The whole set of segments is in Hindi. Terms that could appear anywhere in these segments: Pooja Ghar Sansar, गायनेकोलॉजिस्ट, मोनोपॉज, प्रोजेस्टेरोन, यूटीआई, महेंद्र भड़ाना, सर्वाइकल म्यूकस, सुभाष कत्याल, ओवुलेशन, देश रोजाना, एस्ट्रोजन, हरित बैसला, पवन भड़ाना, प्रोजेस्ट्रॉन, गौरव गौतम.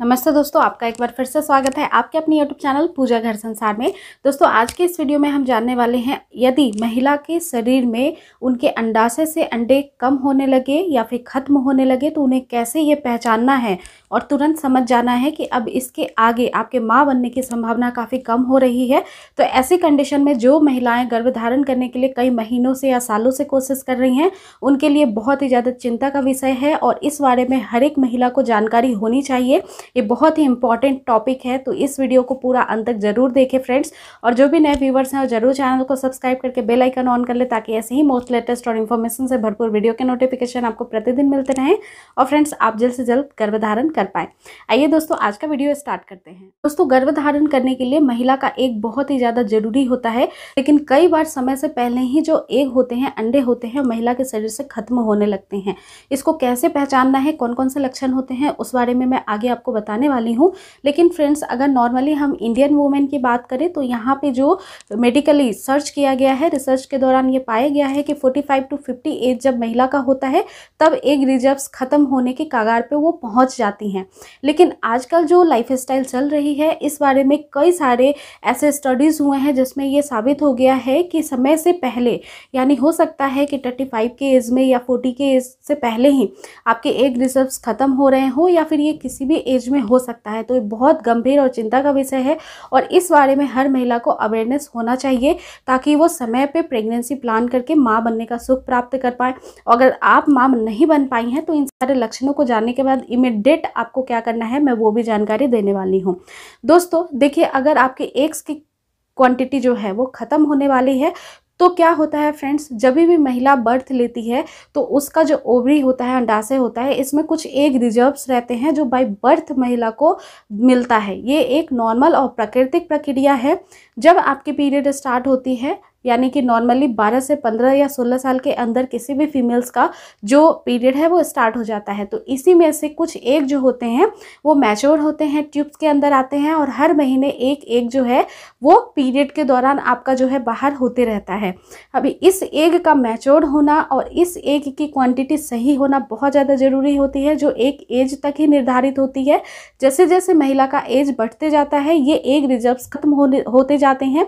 नमस्ते दोस्तों, आपका एक बार फिर से स्वागत है आपके अपने यूट्यूब चैनल पूजा घर संसार में। दोस्तों आज के इस वीडियो में हम जानने वाले हैं, यदि महिला के शरीर में उनके अंडाशय से अंडे कम होने लगे या फिर खत्म होने लगे तो उन्हें कैसे ये पहचानना है और तुरंत समझ जाना है कि अब इसके आगे आपके माँ बनने की संभावना काफ़ी कम हो रही है। तो ऐसी कंडीशन में जो महिलाएँ गर्भ धारण करने के लिए कई महीनों से या सालों से कोशिश कर रही हैं, उनके लिए बहुत ही ज़्यादा चिंता का विषय है और इस बारे में हर एक महिला को जानकारी होनी चाहिए। ये बहुत ही इंपॉर्टेंट टॉपिक है, तो इस वीडियो को पूरा अंत तक जरूर देखें फ्रेंड्स। और जो भी नए व्यूवर्स हैं वो जरूर चैनल को सब्सक्राइब करके बेल आइकन ऑन कर ले ताकि ऐसे ही मोस्ट लेटेस्ट और इन्फॉर्मेशन से भरपूर वीडियो के नोटिफिकेशन आपको प्रतिदिन मिलते रहें और फ्रेंड्स आप जल्द से जल्द गर्भधारण कर पाएँ। आइए दोस्तों आज का वीडियो स्टार्ट करते हैं। दोस्तों गर्भधारण करने के लिए महिला का एग बहुत ही ज़्यादा जरूरी होता है, लेकिन कई बार समय से पहले ही जो एग होते हैं, अंडे होते हैं, महिला के शरीर से खत्म होने लगते हैं। इसको कैसे पहचानना है, कौन कौन से लक्षण होते हैं, उस बारे में मैं आगे आपको बताने वाली हूँ। लेकिन फ्रेंड्स अगर नॉर्मली हम इंडियन वुमेन की बात करें तो यहाँ पे जो मेडिकली सर्च किया गया है, रिसर्च के दौरान ये पाया गया है कि 45 टू 50 एज जब महिला का होता है तब एग रिजर्व्स खत्म होने के कगार पे वो पहुँच जाती हैं। लेकिन आजकल जो लाइफस्टाइल चल रही है इस बारे में कई सारे ऐसे स्टडीज़ हुए हैं जिसमें ये साबित हो गया है कि समय से पहले, यानी हो सकता है कि 35 के एज में या 40 के एज से पहले ही आपके एग रिजर्व्स खत्म हो रहे हों या फिर ये किसी भी एज में हो सकता है। तो ये बहुत गंभीर और चिंता का विषय है और इस बारे में हर महिला को अवेयरनेस होना चाहिए ताकि वो समय पे प्रेगनेंसी प्लान करके माँ बनने का सुख प्राप्त कर पाए। अगर आप माँ नहीं बन पाई हैं तो इन सारे लक्षणों को जानने के बाद इमीडिएट आपको क्या करना है मैं वो भी जानकारी देने वाली हूँ। दोस्तों देखिए, अगर आपके एग्स की क्वांटिटी जो है वो ख़त्म होने वाली है तो क्या होता है फ्रेंड्स, जब भी महिला बर्थ लेती है तो उसका जो ओवरी होता है, अंडाशय होता है, इसमें कुछ एग रिजर्व्स रहते हैं जो बाय बर्थ महिला को मिलता है। ये एक नॉर्मल और प्राकृतिक प्रक्रिया है। जब आपकी पीरियड स्टार्ट होती है, यानी कि नॉर्मली 12 से 15 या 16 साल के अंदर किसी भी फीमेल्स का जो पीरियड है वो स्टार्ट हो जाता है, तो इसी में से कुछ एग जो होते हैं वो मैच्योर होते हैं, ट्यूब्स के अंदर आते हैं और हर महीने एक एग जो है वो पीरियड के दौरान आपका जो है बाहर होते रहता है। अभी इस एग का मैच्योर होना और इस एग की क्वांटिटी सही होना बहुत ज़्यादा ज़रूरी होती है, जो एक एज तक ही निर्धारित होती है। जैसे जैसे महिला का एज बढ़ते जाता है ये एग रिजर्व्स खत्म होते जाते हैं।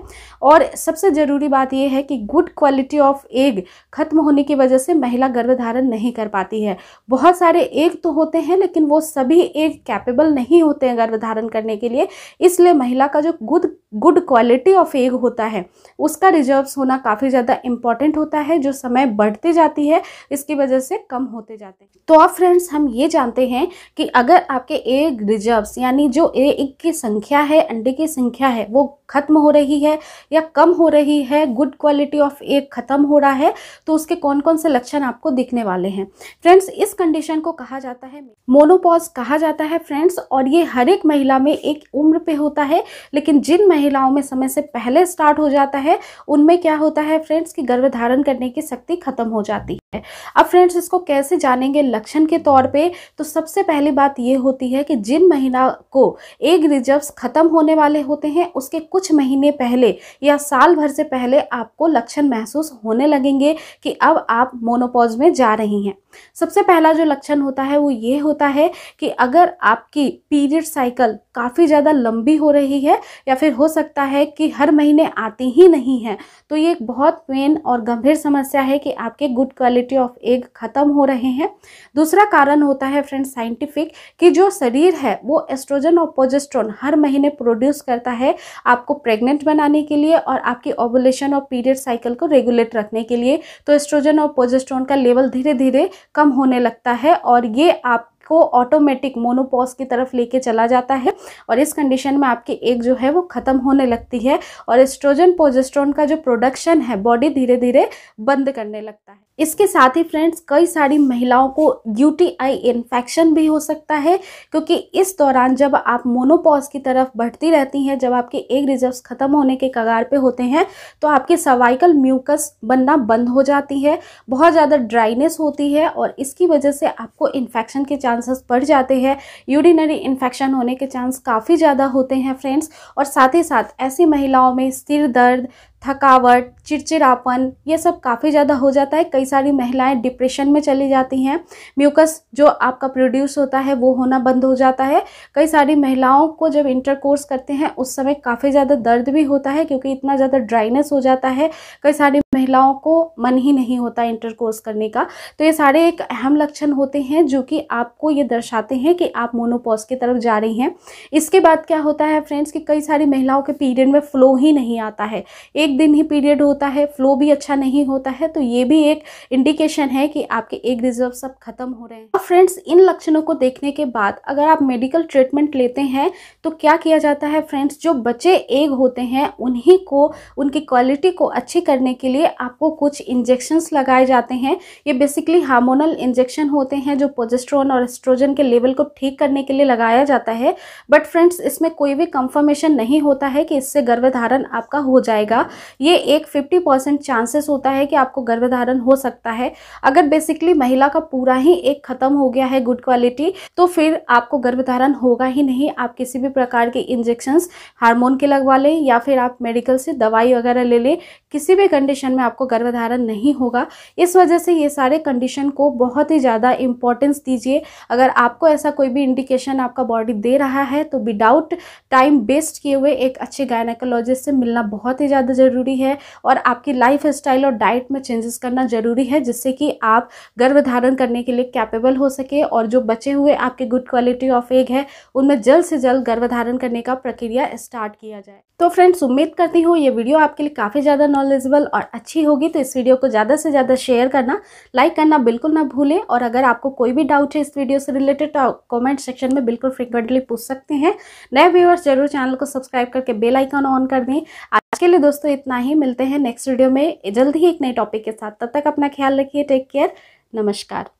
और सबसे ज़रूरी बात ये है कि गुड क्वालिटी ऑफ एग खत्म होने की वजह से महिला गर्भधारण नहीं कर पाती है। बहुत सारे एग तो होते हैं लेकिन वो सभी एग कैपेबल नहीं होते हैं गर्भधारण करने के लिए, इसलिए महिला का जो गुड क्वालिटी ऑफ एग होता है उसका रिजर्व्स होना काफ़ी ज़्यादा इंपॉर्टेंट होता है, जो समय बढ़ते जाती है इसकी वजह से कम होते जाते हैं। तो अब फ्रेंड्स हम ये जानते हैं कि अगर आपके एग रिजर्व्स, यानी जो एग की संख्या है, अंडे की संख्या है, वो खत्म हो रही है या कम हो रही है, गुड क्वालिटी ऑफ एग खत्म हो रहा है, तो उसके कौन कौन से लक्षण आपको दिखने वाले हैं। फ्रेंड्स इस कंडीशन को कहा जाता है मोनोपॉज कहा जाता है फ्रेंड्स, और ये हर एक महिला में एक उम्र पे होता है। लेकिन जिन महिलाओं में समय से पहले स्टार्ट हो जाता है उनमें क्या होता है फ्रेंड्स कि गर्भधारण करने की शक्ति खत्म हो जाती है। अब फ्रेंड्स इसको कैसे जानेंगे लक्षण के तौर पर, तो सबसे पहली बात ये होती है कि जिन महिला को एग रिजर्व्स खत्म होने वाले होते हैं उसके कुछ महीने पहले या साल भर से पहले आपको लक्षण महसूस होने लगेंगे कि अब आप मोनोपॉज में जा रही हैं। सबसे पहला जो लक्षण होता है वो ये होता है कि अगर आपकी पीरियड साइकिल काफ़ी ज़्यादा लंबी हो रही है या फिर हो सकता है कि हर महीने आती ही नहीं है, तो ये एक बहुत पेन और गंभीर समस्या है कि आपके गुड क्वालिटी ऑफ एग खत्म हो रहे हैं। दूसरा कारण होता है फ्रेंड्स साइंटिफिक कि जो शरीर है वो एस्ट्रोजन और प्रोजेस्ट्रॉन हर महीने प्रोड्यूस करता है आपको प्रेग्नेंट बनाने के लिए और आपकी ओवुलेशन और पीरियड साइकिल को रेगुलेट रखने के लिए। तो एस्ट्रोजन और प्रोजेस्ट्रॉन का लेवल धीरे धीरे कम होने लगता है और ये आपको ऑटोमेटिक मोनोपॉज की तरफ लेके चला जाता है और इस कंडीशन में आपके एग जो है वो ख़त्म होने लगती है और एस्ट्रोजन प्रोजेस्ट्रॉन का जो प्रोडक्शन है बॉडी धीरे धीरे बंद करने लगता है। इसके साथ ही फ्रेंड्स कई सारी महिलाओं को यूटीआई इन्फेक्शन भी हो सकता है, क्योंकि इस दौरान जब आप मोनोपॉज की तरफ बढ़ती रहती हैं, जब आपके एग रिजर्व्स खत्म होने के कगार पे होते हैं तो आपके सर्वाइकल म्यूकस बनना बंद हो जाती है, बहुत ज़्यादा ड्राइनेस होती है और इसकी वजह से आपको इन्फेक्शन के चांसेस बढ़ जाते हैं। यूरिनरी इन्फेक्शन होने के चांस काफ़ी ज़्यादा होते हैं फ्रेंड्स। और साथ ही साथ ऐसी महिलाओं में सिर दर्द, थकावट, चिड़चिड़ापन, ये सब काफ़ी ज़्यादा हो जाता है। कई सारी महिलाएं डिप्रेशन में चली जाती हैं। म्यूकस जो आपका प्रोड्यूस होता है वो होना बंद हो जाता है। कई सारी महिलाओं को जब इंटरकोर्स करते हैं उस समय काफ़ी ज़्यादा दर्द भी होता है क्योंकि इतना ज़्यादा ड्राइनेस हो जाता है। कई सारी महिलाओं को मन ही नहीं होता इंटरकोर्स करने का। तो ये सारे एक अहम लक्षण होते हैं जो कि आपको ये दर्शाते हैं कि आप मोनोपॉज की तरफ जा रही हैं। इसके बाद क्या होता है फ्रेंड्स कि कई सारी महिलाओं के पीरियड में फ्लो ही नहीं आता है, एक दिन ही पीरियड होता है, फ्लो भी अच्छा नहीं होता है। तो ये भी एक इंडिकेशन है कि आपके एक रिजर्व सब खत्म हो रहे हैं। और फ्रेंड्स इन लक्षणों को देखने के बाद अगर आप मेडिकल ट्रीटमेंट लेते हैं तो क्या किया जाता है फ्रेंड्स, जो बचे एग होते हैं उन्हीं को, उनकी क्वालिटी को अच्छी करने के लिए आपको कुछ इंजेक्शंस लगाए जाते हैं। ये बेसिकली हार्मोनल इंजेक्शन होते हैं जो प्रोजेस्टेरोन और एस्ट्रोजन के लेवल को ठीक करने के लिए लगाया जाता है। बट फ्रेंड्स इसमें कोई भी कंफर्मेशन नहीं होता है कि इससे गर्भधारण आपका हो जाएगा। ये एक 50% चांसेस होता है कि आपको गर्भधारण हो सकता है। अगर बेसिकली महिला का पूरा ही एक खत्म हो गया है गुड क्वालिटी तो फिर आपको गर्भधारण होगा ही नहीं। आप किसी भी प्रकार के इंजेक्शंस हार्मोन के लगवा लें या फिर आप मेडिकल से दवाई वगैरह ले लें, किसी भी कंडीशन में आपको गर्भधारण नहीं होगा। इस वजह से ये सारे कंडीशन को बहुत ही ज़्यादा इम्पोर्टेंस दीजिए। अगर आपको ऐसा कोई भी इंडिकेशन आपका बॉडी दे रहा है तो विदाउट टाइम वेस्ट किए हुए एक अच्छे गायनेकोलॉजिस्ट से मिलना बहुत ही ज़्यादा ज़रूरी है और आपकी लाइफ स्टाइल और डाइट में चेंजेस करना ज़रूरी है जिससे कि आप गर्भधारण करने के लिए कैपेबल हो सके और जो बचे हुए आपके गुड क्वालिटी ऑफ एग है उनमें जल्द से जल्द गर्भधारण करने का प्रक्रिया स्टार्ट किया जाए। तो फ्रेंड्स उम्मीद करती हूँ ये वीडियो आपके लिए काफ़ी ज़्यादा नॉलेजेबल और अच्छी होगी। तो इस वीडियो को ज़्यादा से ज़्यादा शेयर करना, लाइक करना बिल्कुल ना भूलें। और अगर आपको कोई भी डाउट है इस वीडियो से रिलेटेड तो कमेंट सेक्शन में बिल्कुल फ्रीक्वेंटली पूछ सकते हैं। नए व्यूअर्स जरूर चैनल को सब्सक्राइब करके बेल आइकन ऑन कर दें। आज के लिए दोस्तों इतना ही, मिलते हैं नेक्स्ट वीडियो में जल्द ही एक नए टॉपिक के साथ। तब तक अपना ख्याल रखिए, टेक केयर, नमस्कार।